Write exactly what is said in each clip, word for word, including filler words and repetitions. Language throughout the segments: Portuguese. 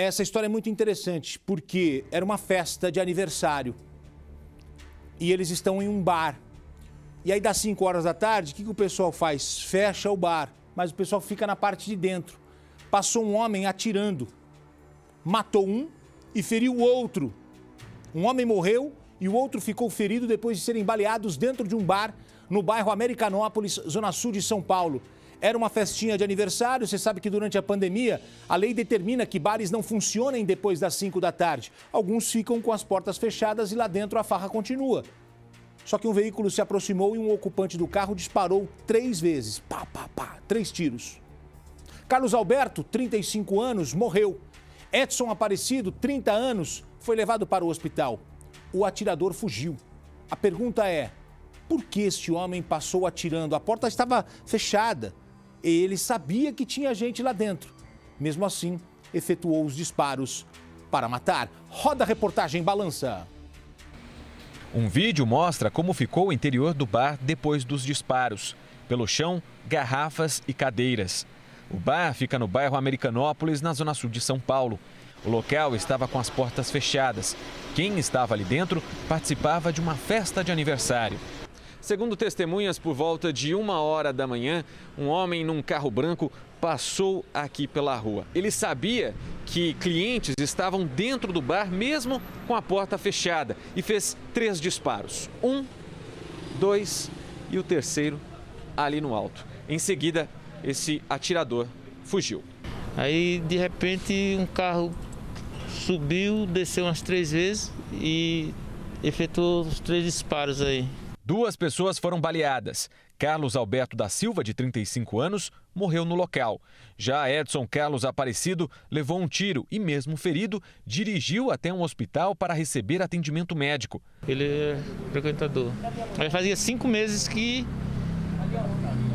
essa história é muito interessante, porque era uma festa de aniversário e eles estão em um bar. E aí, das cinco horas da tarde, o que, que o pessoal faz? Fecha o bar, mas o pessoal fica na parte de dentro. Passou um homem atirando, matou um e feriu o outro. Um homem morreu e o outro ficou ferido depois de serem baleados dentro de um bar no bairro Americanópolis, zona sul de São Paulo. Era uma festinha de aniversário, você sabe que durante a pandemia a lei determina que bares não funcionem depois das cinco da tarde. Alguns ficam com as portas fechadas e lá dentro a farra continua. Só que um veículo se aproximou e um ocupante do carro disparou três vezes. Pá, pá, pá, três tiros. Carlos Alberto, trinta e cinco anos, morreu. Edson Aparecido, trinta anos, foi levado para o hospital. O atirador fugiu. A pergunta é, por que este homem passou atirando? A porta estava fechada. Ele sabia que tinha gente lá dentro. Mesmo assim, efetuou os disparos para matar. Roda a reportagem Balança. Um vídeo mostra como ficou o interior do bar depois dos disparos. Pelo chão, garrafas e cadeiras. O bar fica no bairro Americanópolis, na zona sul de São Paulo. O local estava com as portas fechadas. Quem estava ali dentro participava de uma festa de aniversário. Segundo testemunhas, por volta de uma hora da manhã, um homem num carro branco passou aqui pela rua. Ele sabia que clientes estavam dentro do bar, mesmo com a porta fechada, e fez três disparos. Um, dois e o terceiro ali no alto. Em seguida, esse atirador fugiu. Aí, de repente, um carro subiu, desceu umas três vezes e efetuou os três disparos aí. Duas pessoas foram baleadas. Carlos Alberto da Silva, de trinta e cinco anos, morreu no local. Já Edson Carlos Aparecido levou um tiro e, mesmo ferido, dirigiu até um hospital para receber atendimento médico. Ele é frequentador. Mas fazia cinco meses que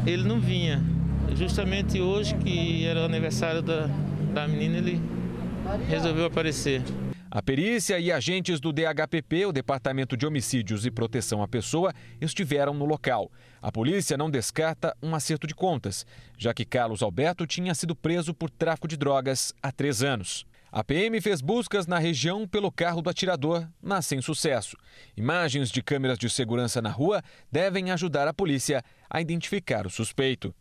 ele não vinha. Justamente hoje, que era o aniversário da, da menina, ele resolveu aparecer. A perícia e agentes do D H P P, o Departamento de Homicídios e Proteção à Pessoa, estiveram no local. A polícia não descarta um acerto de contas, já que Carlos Alberto tinha sido preso por tráfico de drogas há três anos. A P M fez buscas na região pelo carro do atirador, mas sem sucesso. Imagens de câmeras de segurança na rua devem ajudar a polícia a identificar o suspeito.